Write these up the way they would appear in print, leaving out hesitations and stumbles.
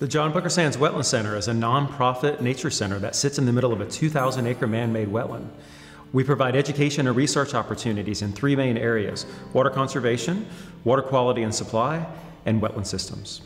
The John Bunker Sands Wetland Center is a nonprofit nature center that sits in the middle of a 2,000-acre man-made wetland. We provide education and research opportunities in three main areas: water conservation, water quality and supply, and wetland systems.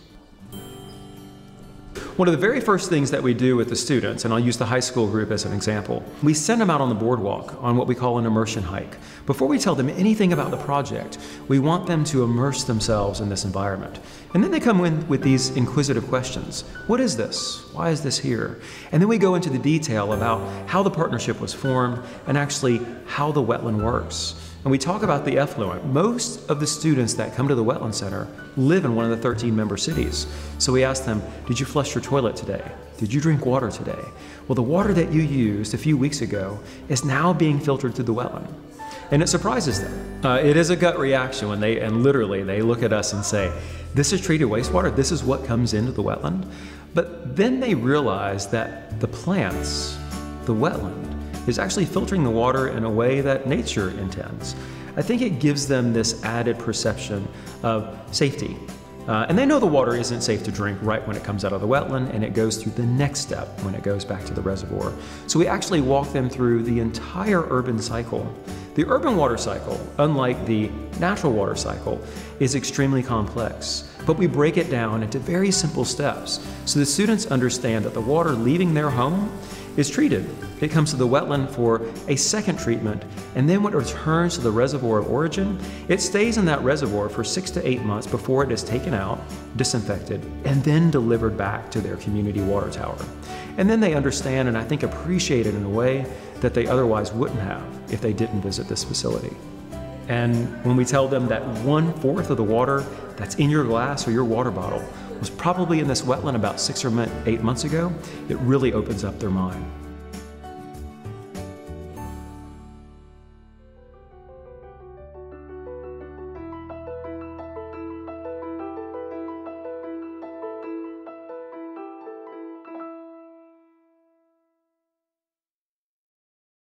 One of the very first things that we do with the students, and I'll use the high school group as an example, we send them out on the boardwalk on what we call an immersion hike. Before we tell them anything about the project, we want them to immerse themselves in this environment. And then they come in with these inquisitive questions. What is this? Why is this here? And then we go into the detail about how the partnership was formed and actually how the wetland works. And we talk about the effluent. Most of the students that come to the Wetland Center live in one of the 13 member cities. So we ask them, did you flush your toilet today? Did you drink water today? Well, the water that you used a few weeks ago is now being filtered through the wetland. And it surprises them. It is a gut reaction when they look at us and say, this is treated wastewater, this is what comes into the wetland. But then they realize that the plants, the wetland, is actually filtering the water in a way that nature intends. I think it gives them this added perception of safety. And they know the water isn't safe to drink right when it comes out of the wetland, and it goes through the next step when it goes back to the reservoir. So we actually walk them through the entire urban cycle. The urban water cycle, unlike the natural water cycle, is extremely complex, but we break it down into very simple steps so the students understand that the water leaving their home is treated. It comes to the wetland for a second treatment, and then when it returns to the reservoir of origin, it stays in that reservoir for 6 to 8 months before it is taken out, disinfected, and then delivered back to their community water tower. And then they understand, and I think appreciate it in a way that they otherwise wouldn't have if they didn't visit this facility. And when we tell them that 1/4 of the water that's in your glass or your water bottle was probably in this wetland about 6 or 8 months ago, it really opens up their mind.